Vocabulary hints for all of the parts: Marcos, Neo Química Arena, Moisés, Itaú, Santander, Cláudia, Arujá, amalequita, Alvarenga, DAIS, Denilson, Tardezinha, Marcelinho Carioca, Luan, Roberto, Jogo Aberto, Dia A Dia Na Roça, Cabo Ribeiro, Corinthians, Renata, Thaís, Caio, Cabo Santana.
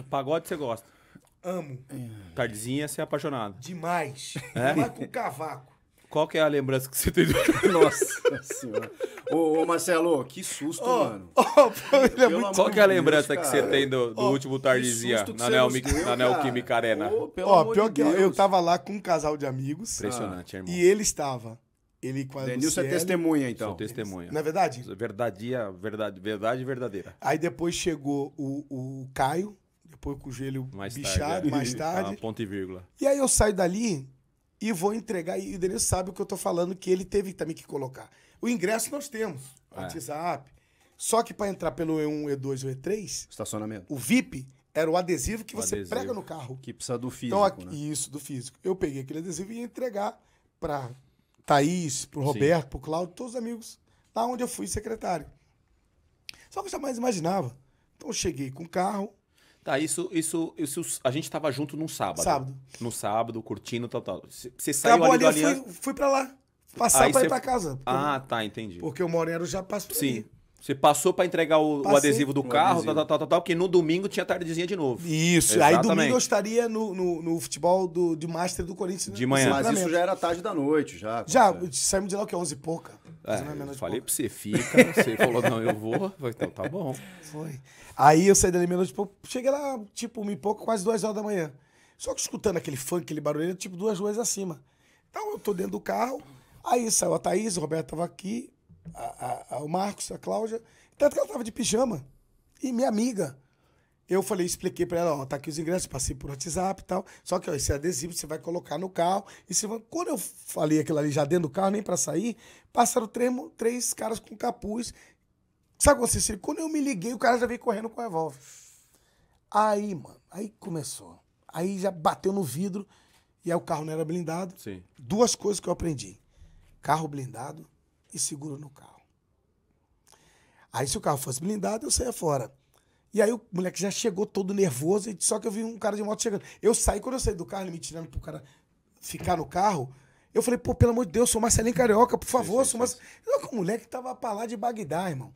Baiano. Pagode você gosta? Amo. Tardezinha você é apaixonado? Demais. É? Vai pro cavaco. Qual que é a lembrança que você tem do... Nossa senhora. Ô, Marcelo, que susto, mano. Qual que é a lembrança que você tem do último Tardezinha na Neo Química Arena? Pior que eu tava lá com um casal de amigos. Impressionante, irmão. E ele estava... Denilson é testemunha, então. Sou testemunha. Não é verdade? Verdade verdadeira. Aí depois chegou o Caio, depois com o joelho bichado, mais tarde. Ponto e vírgula. E aí eu saio dali e vou entregar, e o Denilson sabe o que eu tô falando, que ele teve também que colocar. O ingresso nós temos, WhatsApp. Só que para entrar pelo E1, E2 ou E3... Estacionamento. O VIP era o adesivo que você prega no carro. Que precisa do físico, né? Isso, do físico. Eu peguei aquele adesivo e ia entregar para... Thaís, pro Roberto, pro Cláudio, todos os amigos, lá onde eu fui secretário. Só que eu jamais imaginava. Então eu cheguei com o carro. Tá, isso a gente tava junto num sábado. No sábado, curtindo, tal. Você saiu ali da Aliança? Fui pra lá. Passar pra ir pra casa. Tá, entendi. Porque eu moro em Arujá, passo por ali. Sim. Você passou pra entregar o adesivo do carro, tal, porque no domingo tinha Tardezinha de novo. Isso, exatamente. Aí domingo eu estaria no futebol de Master do Corinthians. De manhã. Mas isso já era tarde da noite, já. Já, saímos de lá o que? 11 e pouca. Eu falei pra você, fica, você falou, não, eu vou. Então tá bom. Foi. Aí eu saí dali meia-noite e pouco, cheguei lá, tipo, 1 e pouco, quase 2 horas da manhã. Só que escutando aquele funk, aquele barulho, tipo 2 ruas acima. Então eu tô dentro do carro, aí saiu a Thaís, o Roberto tava aqui, o Marcos, a Cláudia, tanto que ela tava de pijama, e minha amiga, eu falei, expliquei pra ela, ó, tá aqui os ingressos, passei por WhatsApp e tal, só que ó, esse adesivo você vai colocar no carro, e você vai... Quando eu falei aquilo ali já dentro do carro, nem pra sair, passaram três caras com capuz, sabe o que aconteceu? Quando eu me liguei, o cara já veio correndo com o revólver. Aí, mano, aí começou, aí já bateu no vidro, e aí o carro não era blindado. Sim. 2 coisas que eu aprendi, carro blindado, e seguro no carro. Aí se o carro fosse blindado, eu saía fora. E aí o moleque já chegou todo nervoso, só que eu vi um cara de moto chegando. Eu saí, quando eu saí do carro, ele me tirando pro cara ficar no carro, eu falei, pô, pelo amor de Deus, sou Marcelinho Carioca, por favor, sou Marcelinho. O moleque tava pra lá de Bagdá, irmão.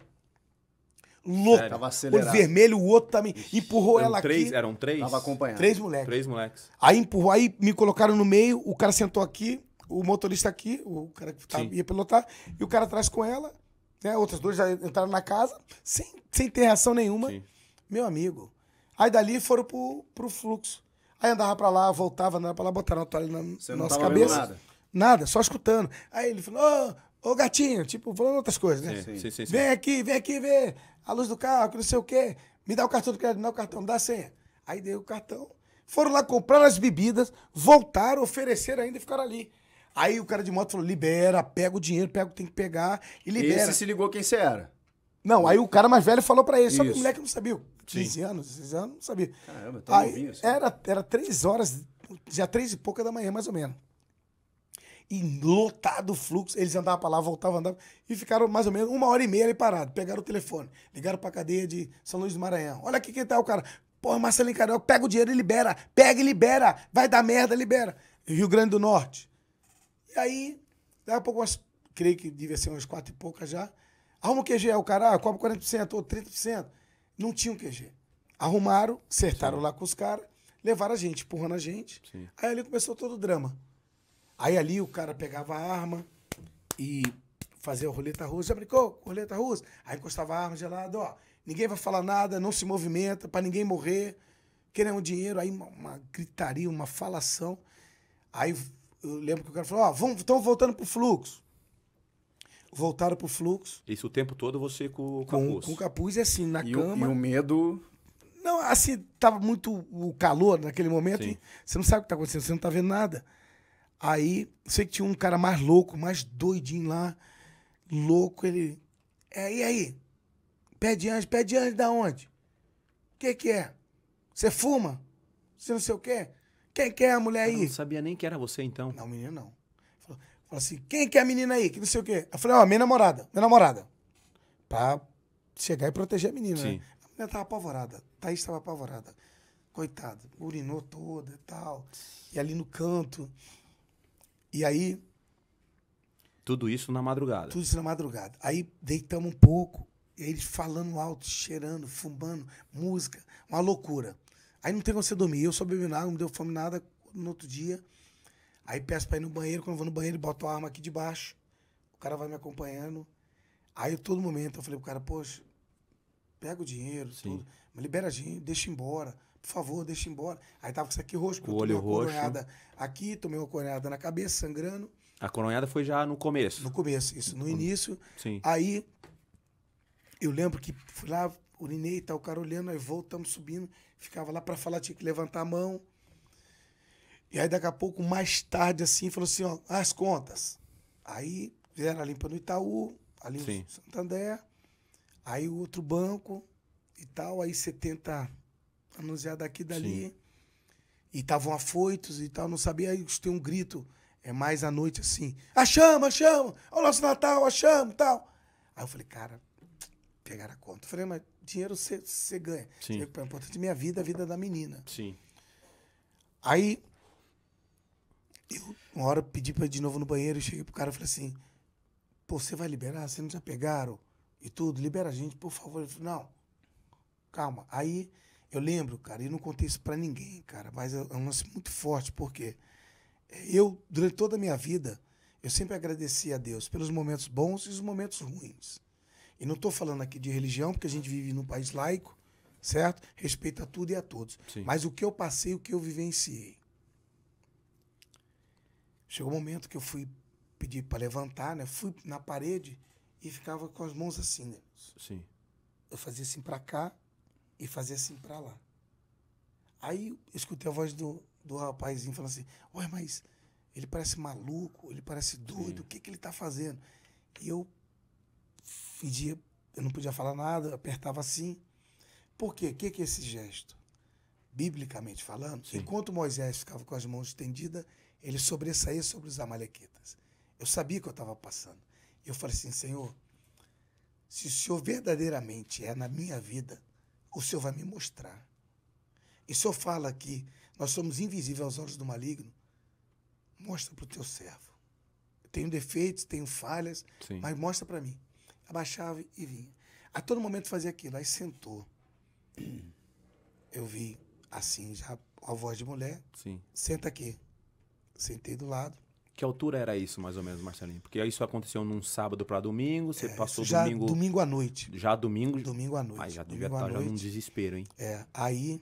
Louco. Tava acelerado. O vermelho, o outro também. Empurrou ela aqui. Eram 3? Tava acompanhando. 3 moleques. 3 moleques. Aí empurrou, aí me colocaram no meio, o cara sentou aqui, o motorista aqui, o cara que ia pilotar, e o cara atrás com ela, né? Outras 2 já entraram na casa, sem ter reação nenhuma. Sim. Meu amigo. Aí dali foram pro fluxo. Aí andava pra lá, voltava, andava pra lá, botaram a toalha na nossa cabeça. Nada, só escutando. Aí ele falou, ô gatinho, tipo, falando outras coisas, né? Sim. Vem aqui, vê a luz do carro, que não sei o quê. Me dá o cartão do crédito, me dá o cartão, me dá a senha. Aí dei o cartão, foram lá, compraram as bebidas, voltaram, ofereceram ainda e ficaram ali. Aí o cara de moto falou, libera, pega o dinheiro, pega o que tem que pegar e libera. Esse se ligou quem você era? Não, aí o cara mais velho falou pra ele, só que o moleque não sabia. 15 anos, 16 anos, não sabia. Caramba, tá novinho assim. Era 3 horas, já 3 e pouca da manhã, mais ou menos. E lotado o fluxo, eles andavam pra lá, voltavam, andavam, e ficaram mais ou menos 1h30 ali parado. Pegaram o telefone, ligaram pra cadeia de São Luís do Maranhão. Olha aqui quem tá o cara. Pô, Marcelinho Carioca, pega o dinheiro e libera. Pega e libera. Vai dar merda, libera. Rio Grande do Norte. E aí, daqui a pouco, creio que devia ser umas 4 e pouca já. Arruma o QG, o cara cobra 40% ou 30%. Não tinha um QG. Arrumaram, acertaram lá com os caras, levaram a gente, empurrando a gente. Sim. Aí ali começou todo o drama. Aí ali o cara pegava a arma e fazia a roleta russa. Já brincou com roleta russa? Aí encostava a arma gelada, ó. Ninguém vai falar nada, não se movimenta, pra ninguém morrer. Querendo dinheiro, aí uma gritaria, uma falação. Aí... Eu lembro que o cara falou, ó, estão voltando pro fluxo. Voltaram pro fluxo. Isso o tempo todo você com o capuz. Com o capuz, assim, na cama. E o medo... Não, assim, tava muito o calor naquele momento. E você não sabe o que tá acontecendo, você não tá vendo nada. Aí, sei que tinha um cara mais louco, mais doidinho lá. Louco, ele... E aí? Pé de anjo da onde? O que é? Você fuma? Você não sei o quê? Quem que é a mulher aí? Eu não sabia nem que era você, então. Não, menino, não. Falou assim, quem que é a menina aí? Que não sei o quê. Eu falei, ó, minha namorada. Pra chegar e proteger a menina, né? A menina tava apavorada. Thaís tava apavorada. Coitada. Urinou toda e tal. E ali no canto. E aí... Tudo isso na madrugada. Tudo isso na madrugada. Aí deitamos um pouco. E eles falando alto, cheirando, fumando, música. Uma loucura. Aí não tem como você dormir. Eu só bebi nada, não me deu fome nada no outro dia. Aí peço pra ir no banheiro. Quando eu vou no banheiro, boto a arma aqui debaixo. O cara vai me acompanhando. Aí, todo momento, eu falei pro cara, poxa, pega o dinheiro, tudo, me libera dinheiro, deixa embora. Por favor, deixa embora. Aí tava com isso aqui roxo, porque eu tomei uma coronhada aqui, tomei uma coronhada na cabeça, sangrando. A coronhada foi já no começo? No começo, isso. No início. Sim. Aí, eu lembro que fui lá, urinei e tal, o cara olhando, aí voltamos subindo, ficava lá pra falar, tinha que levantar a mão. E aí, daqui a pouco, mais tarde, assim, falou assim, ó, as contas. Aí, vieram a limpa no Itaú, ali no Santander, aí o outro banco e tal, aí você tenta anunciar daqui e dali. Sim. E estavam afoitos e tal, não sabia. Aí tem um grito, é mais à noite assim: achamos, olha o nosso Natal, achamos e tal. Aí eu falei, cara, pegaram a conta. Eu falei, mas dinheiro você ganha. Sim. É importante minha vida, a vida da menina. Sim. Aí, eu, uma hora, pedi pra ir de novo no banheiro, eu cheguei pro cara e falei assim: pô, você vai liberar? Vocês não já pegaram? E tudo, libera a gente, por favor. Ele falou, não, calma. Aí. Eu lembro, cara, e não contei isso pra ninguém, cara, mas é um lance muito forte, porque eu, durante toda a minha vida, eu sempre agradeci a Deus pelos momentos bons e os momentos ruins. E não tô falando aqui de religião, porque a gente vive num país laico, certo? Respeita tudo e a todos. Sim. Mas o que eu passei, o que eu vivenciei. Chegou um momento que eu fui pedir pra levantar, né? Fui na parede e ficava com as mãos assim, né? Sim. Eu fazia assim pra cá, e fazia assim pra lá. Aí eu escutei a voz do rapazinho falando assim: ué, mas ele parece maluco, ele parece doido, o que que ele tá fazendo? E eu fingia, eu não podia falar nada, apertava assim. Por quê? O que que é esse gesto? Biblicamente falando, enquanto Moisés ficava com as mãos estendidas, ele sobressaía sobre os amalequitas. Eu sabia que eu estava passando. Eu falei assim: Senhor, se o Senhor verdadeiramente é na minha vida, o Senhor vai me mostrar. E o Senhor fala que nós somos invisíveis aos olhos do maligno. Mostra para o teu servo. Eu tenho defeitos, tenho falhas, mas mostra para mim. Abaixava e vinha. A todo momento fazia aquilo. Aí sentou. Eu vi, assim, já a voz de mulher. Sim. Senta aqui. Sentei do lado. Que altura era isso, mais ou menos, Marcelinho? Porque isso aconteceu num sábado para domingo, você passou já domingo... domingo à noite. Já domingo? Domingo à noite. Aí já devia estar já num desespero, hein? É, aí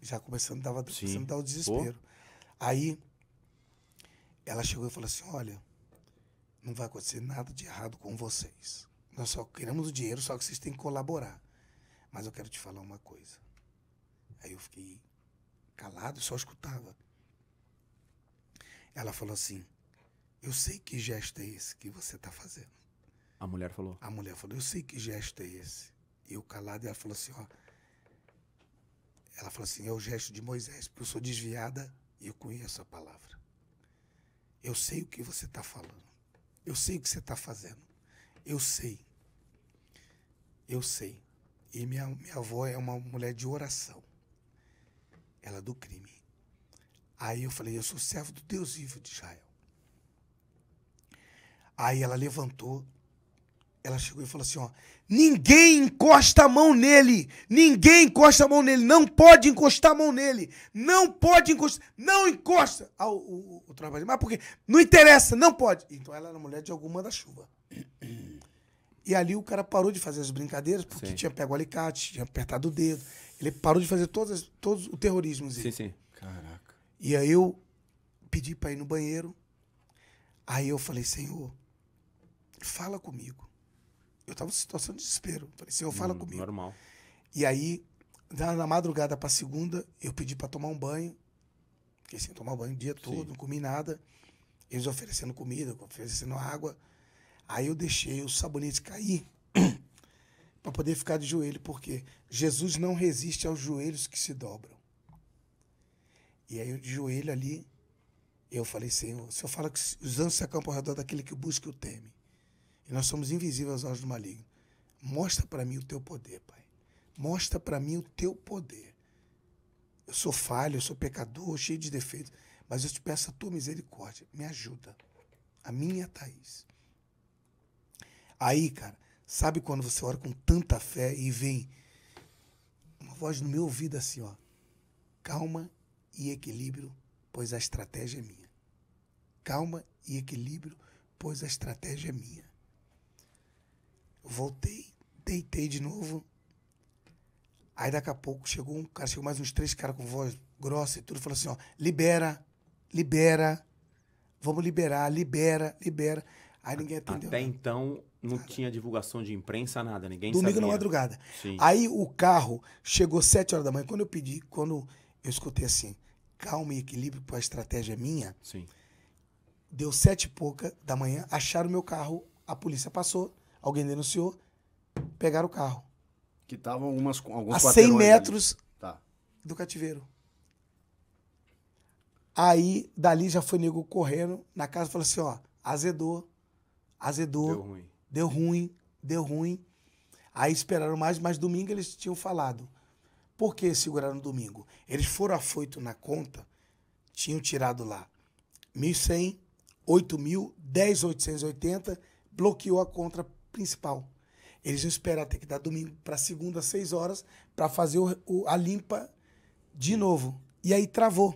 já começando a dar o desespero. Pô. Aí ela chegou e falou assim, olha, não vai acontecer nada de errado com vocês. Nós só queremos o dinheiro, só que vocês têm que colaborar. Mas eu quero te falar uma coisa. Aí eu fiquei calado, só escutava. Ela falou assim, eu sei que gesto é esse que você está fazendo. A mulher falou? A mulher falou, eu sei que gesto é esse. E eu calado, ela falou assim, ó. Ela falou assim, é o gesto de Moisés, porque eu sou desviada e eu conheço a palavra. Eu sei o que você está falando. Eu sei o que você está fazendo. Eu sei. Eu sei. E minha avó é uma mulher de oração. Ela é do crime. Aí eu falei, eu sou servo do Deus vivo de Israel. Aí ela levantou, ela chegou e falou assim, ó, ninguém encosta a mão nele, ninguém encosta a mão nele, não pode encostar a mão nele, não pode encostar, não encosta. Ah, o trabalho, mas por quê? Não interessa, não pode. Então ela era mulher de alguma da chuva. E ali o cara parou de fazer as brincadeiras, porque tinha pego o alicate, tinha apertado o dedo, ele parou de fazer todos o terrorismo. Sim, sim. Caraca. E aí eu pedi pra ir no banheiro, aí eu falei, Senhor, fala comigo. Eu estava em situação de desespero. Falei, Senhor, fala comigo. Normal. E aí, na madrugada para segunda, eu pedi para tomar um banho. Fiquei sem tomar banho o dia todo, não comi nada. Eles oferecendo comida, oferecendo água. Aí eu deixei o sabonete cair para poder ficar de joelho, porque Jesus não resiste aos joelhos que se dobram. E aí eu de joelho ali, eu falei, Senhor, o Senhor fala que os anjos se acampam ao redor daquele que busca e o teme. E nós somos invisíveis aos olhos do maligno. Mostra para mim o teu poder, Pai. Mostra para mim o teu poder. Eu sou falho, eu sou pecador, cheio de defeitos, mas eu te peço a tua misericórdia. Me ajuda. A minha Thaís. Aí, cara, sabe quando você ora com tanta fé e vem uma voz no meu ouvido assim, ó. Calma e equilíbrio, pois a estratégia é minha. Calma e equilíbrio, pois a estratégia é minha. Voltei, deitei de novo. Aí daqui a pouco chegou um cara, chegou mais uns 3 caras com voz grossa e tudo, falou assim, ó, libera, libera, vamos liberar, libera, libera. Aí ninguém atendeu. Até então não tinha divulgação de imprensa, nada, ninguém sabia. Domingo na madrugada. Sim. Aí o carro chegou 7h da manhã, quando eu pedi, quando eu escutei assim, calma e equilíbrio, porque a estratégia é minha. Sim. Deu 7h e pouca da manhã, acharam o meu carro, a polícia passou, alguém denunciou, pegaram o carro. Que estavam alguns a 100 metros do cativeiro. Aí, dali já foi nego correndo na casa, falou assim, ó, azedou, azedou, deu ruim. Aí esperaram mais, mas domingo eles tinham falado. Por que seguraram domingo? Eles foram afoito na conta, tinham tirado lá 1.100, 8.000, 10.880, bloqueou a conta principal. Eles iam esperar ter que dar domingo para segunda, 6 horas, para fazer a limpa de novo. E aí travou.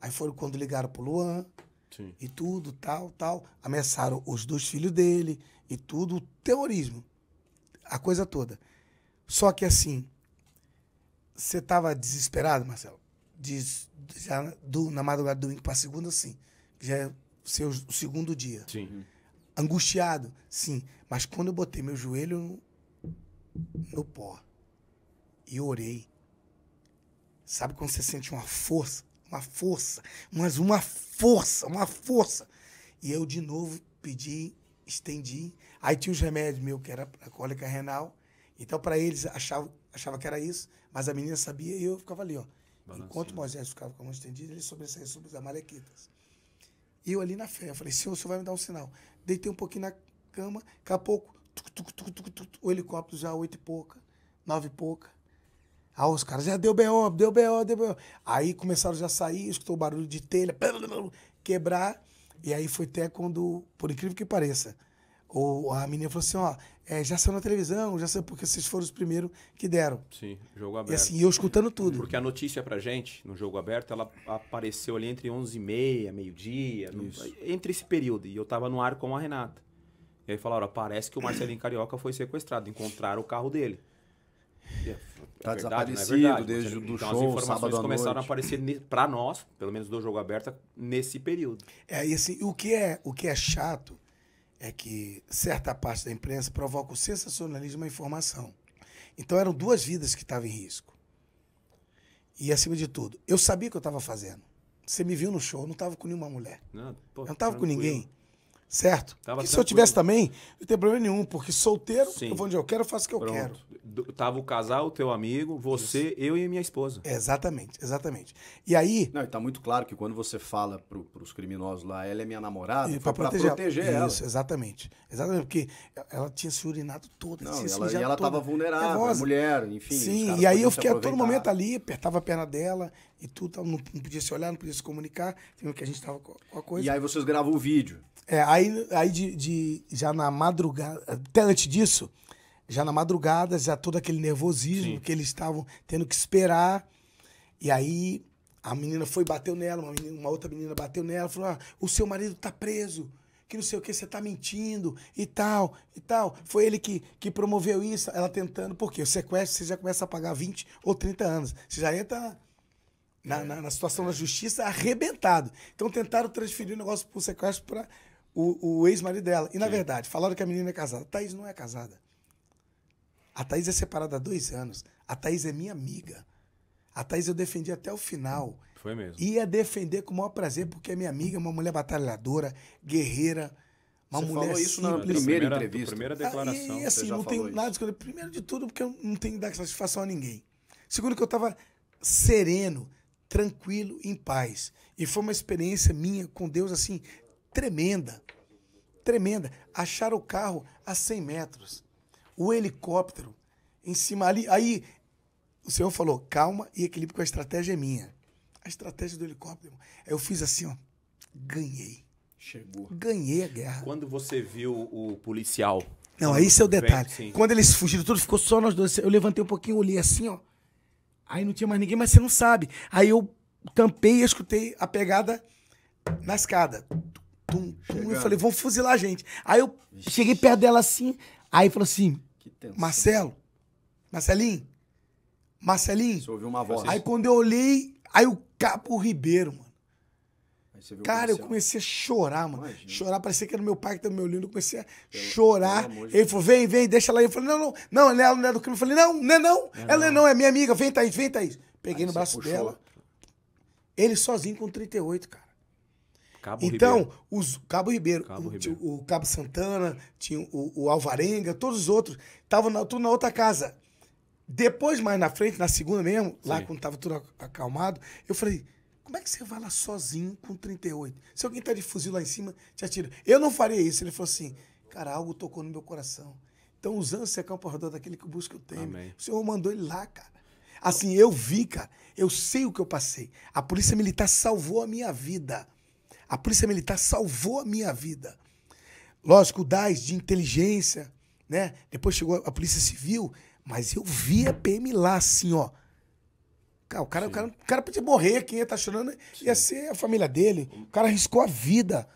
Aí foram quando ligaram pro Luan, sim, e tudo, tal. Ameaçaram os 2 filhos dele e tudo, terrorismo. A coisa toda. Só que assim, você tava desesperado, Marcelo? Na madrugada do domingo para segunda, sim. Já é o segundo dia. Sim. Angustiado, sim. Mas quando eu botei meu joelho no pó e orei, sabe quando você sente uma força? Uma força, mas uma força, uma força. E eu de novo pedi, estendi. Aí tinha os remédios meu que era para cólica renal. Então, para eles, achava que era isso, mas a menina sabia e eu ficava ali, ó. Balancinho. Enquanto Moisés ficava com a mão estendida, ele sobressaía sobre as amalequitas. E eu ali na fé, eu falei, senhor, o senhor vai me dar um sinal. Deitei um pouquinho na cama, daqui a pouco, o helicóptero já 8h e pouca, 9h e pouca. Aí os caras, já deu B.O., deu B.O., deu B.O. Aí começaram já a sair, escutou o barulho de telha, quebrar. E aí foi até quando, por incrível que pareça, a menina falou assim, ó, já saiu na televisão, já saiu, porque vocês foram os primeiros que deram. Sim, Jogo Aberto. E assim, eu escutando tudo. Porque a notícia pra gente, no Jogo Aberto, ela apareceu ali entre 11h30, meio-dia, entre esse período. E eu tava no ar com a Renata. E aí falaram, ó, parece que o Marcelinho Carioca foi sequestrado, encontraram o carro dele. Tá desaparecido desde o show. As informações começaram a aparecer para nós, pelo menos do Jogo Aberto, nesse período. É, e assim, o que é chato é que certa parte da imprensa provoca o sensacionalismo da informação. Então eram 2 vidas que estavam em risco. E acima de tudo, eu sabia o que eu estava fazendo. Você me viu no show, eu não estava com nenhuma mulher. Não, pô, eu não estava com ninguém. Certo? Porque se eu tivesse também, não tem problema nenhum, porque solteiro, sim, eu vou onde eu quero, eu faço o que eu quero. Tava o casal, o teu amigo, você, isso, eu e minha esposa. Exatamente, exatamente. E aí... Não, e tá muito claro que quando você fala pros criminosos lá, ela é minha namorada, e foi pra proteger ela. Isso, exatamente. Exatamente, porque ela tinha se urinado toda. Não, ela tava vulnerável, a mulher, enfim. Sim, e aí eu fiquei a todo momento ali, apertava a perna dela e tudo, não podia se olhar, não podia se comunicar, que a gente tava com a coisa. E aí vocês gravam o vídeo. É, já na madrugada, até antes disso, já na madrugada, já todo aquele nervosismo, sim, que eles estavam tendo que esperar. E aí a menina foi, bateu nela, uma outra menina bateu nela, falou, ah, o seu marido tá preso, que não sei o que, você tá mentindo e tal, e tal. Foi ele que promoveu isso, ela tentando, porque o sequestro você já começa a pagar 20 ou 30 anos, você já entra... Na situação da justiça, arrebentado. Então tentaram transferir o negócio pro sequestro para o ex-marido dela. E, na, sim, verdade, falaram que a menina é casada. A Thaís não é casada. A Thaís é separada há 2 anos. A Thaís é minha amiga. A Thaís eu defendi até o final. Foi mesmo. Ia defender com o maior prazer, porque é minha amiga, uma mulher batalhadora, guerreira, uma mulher simples. Falou isso na primeira entrevista. Primeira declaração. E assim, não tenho nada de escolher. Primeiro de tudo, porque eu não tenho que dar satisfação a ninguém. Segundo, que eu estava sereno, tranquilo, em paz. E foi uma experiência minha com Deus, assim, tremenda. Tremenda. Acharam o carro a 100 metros. O helicóptero em cima ali. Aí o senhor falou, calma e equilíbrio, que a estratégia é minha. A estratégia do helicóptero. Aí eu fiz assim, ó. Ganhei. Chegou. Ganhei a guerra. Quando você viu o policial... Não, aí esse é o detalhe. Quando eles fugiram, tudo ficou só nós dois. Eu levantei um pouquinho, olhei assim, ó. Aí não tinha mais ninguém, mas você não sabe. Aí eu tampei e escutei a pegada na escada. Eu falei, vamos fuzilar a gente. Aí eu cheguei perto dela assim, aí falou assim, Marcelo, Marcelinho, Marcelinho. Você ouviu uma voz. Aí quando eu olhei, aí o Cabo Ribeiro, mano. Cara, eu comecei a chorar, mano. Imagina. Chorar, parecia que era meu pai que estava me olhando. Eu comecei a chorar. Ele falou, vem, vem, deixa ela aí. Eu falei, não, não, não, ela não é do crime. Eu falei, não, não é não. Ela não, é minha amiga, vem, Thaís, vem, Thaís. Peguei no braço dela. Ele sozinho com 38, cara. Cabo então, Cabo Ribeiro. O Cabo Santana, tinha o Alvarenga, todos os outros. Estavam tudo na outra casa. Depois, mais na frente, na segunda mesmo, sim, lá quando estava tudo acalmado, eu falei, como é que você vai lá sozinho com 38? Se alguém tá de fuzil lá em cima, te atira. Eu não faria isso. Ele falou assim, cara, algo tocou no meu coração. Então, usando esse campo rodador daquele que busca o tema. O Senhor mandou ele lá, cara. Assim, eu vi, cara. Eu sei o que eu passei. A Polícia Militar salvou a minha vida. A Polícia Militar salvou a minha vida. Lógico, o DAIS de inteligência, né? Depois chegou a Polícia Civil, mas eu vi a PM lá, assim, ó. O cara podia morrer, quem ia estar chorando ia ser a família dele. O cara arriscou a vida.